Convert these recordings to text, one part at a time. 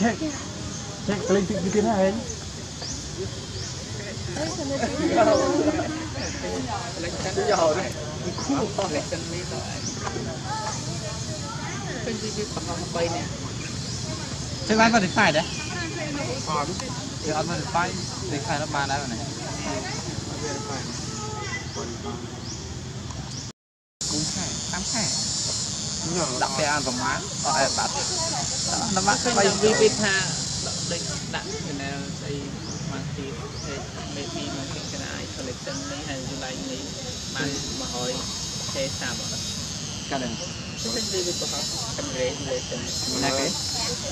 Cek, cek kelintik di sini kan? Lelakkan jauh ni, lelakkan ni tak. Penjijik paham apa ini? Cek lain pada file dah. Faham? Ia ada file, file lepas dah mana? Đặc biệt ăn vào má, ở bát, nó bát cái vi vi tha, đỉnh đạn thì là đây mang tí, mấy tí mang cái này, collection này hay là này, mà hỏi thế sao vậy? Cái này, cái vi vi của họ, cái này là cái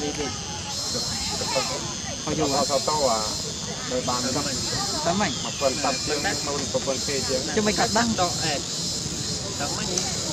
vi vi, họ dùng họ tao à, rồi bàn tấm ảnh, một phần tập riêng, một phần kia riêng, chứ mấy cái đăng đó, đăng mấy cái tầng, mấy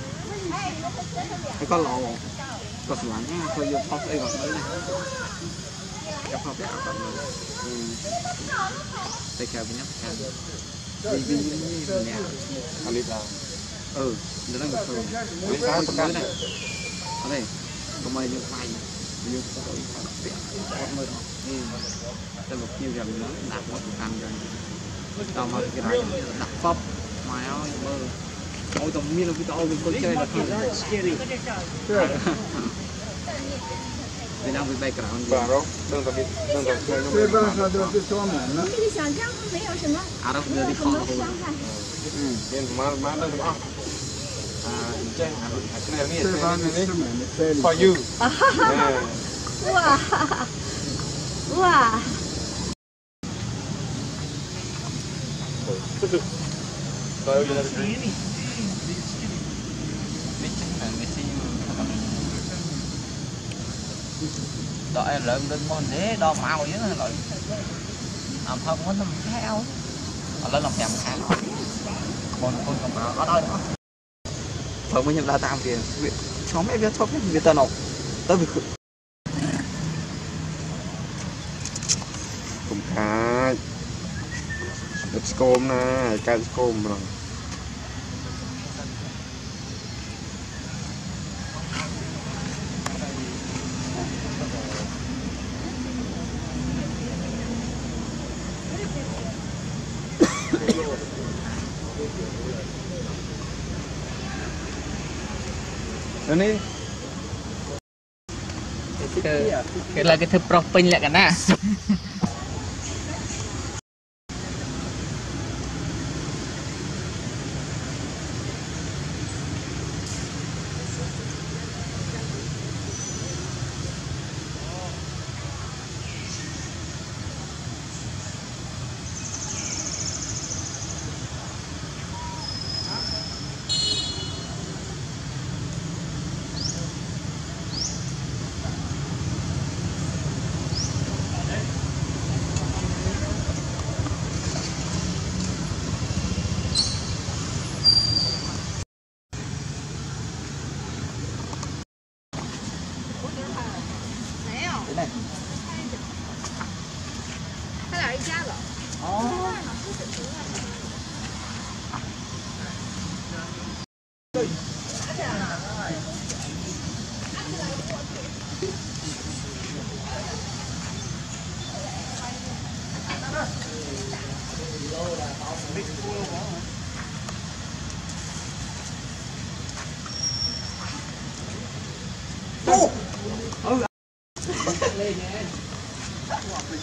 cái con lò, con sắn, con dưa hấu đây còn đấy này, gặp hộp áo còn này, đây kéo bên nhá, vì như thế này, alip là, nó đang ngập sôi, cái cá còn đấy này, ở đây, còn mấy dưa hấu, còn mấy, đây một nhiều dòng nữa, đặt một cành rồi, tao mà cái này đặt pop, mày ơi mơ. Ôi tầm miên là cái tao mình có chơi là không scary. Mình đang bị bay cả con. Bà đâu? Đừng tập đi, đừng tập chơi. Chơi bao giờ được cái số mà nó. À đâu giờ đi khó rồi. Nên má đâu mà. À chơi cái này này. For you. Wow. Wow. Tao giờ đi. Đó em lợi lên món thế đo màu vậy đó lợi làm không có làm theo lên làm nhầm khá lắm còn làm màu ở đây đó thôi mới nhập ra tam tiền chó mẹ biết chó biết người ta nộp tới việc cùng cá đập scom nè cá scom rồi ini kita kita propin lah kan nak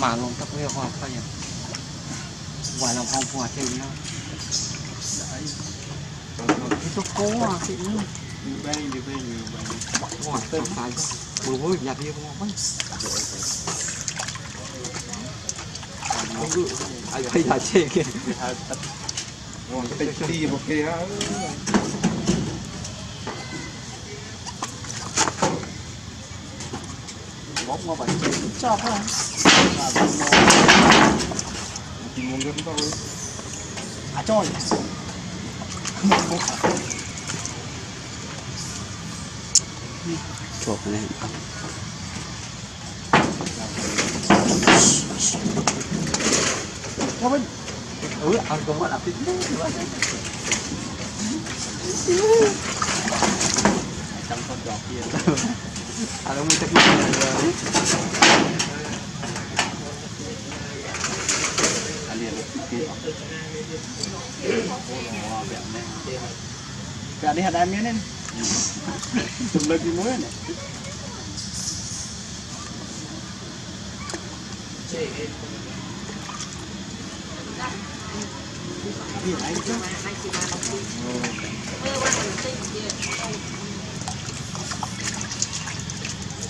Mà luôn các cái hoa cây ngoài lòng phong hòa thêm nhau cái chỗ cố à nhiều bay nhiều bay nhiều bay ngoài tên phải bồi bối nhà kia ngon quá ai thấy nhà trên kia ngoài tên kia một kia bóc nó vậy cho không tìm một đêm thôi à trời chụp này cho mình ăn cơm ăn thịt trong con giò kia à đâu mình sẽ cả đi hạt đá miếng lên từng lời cái muối này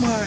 mà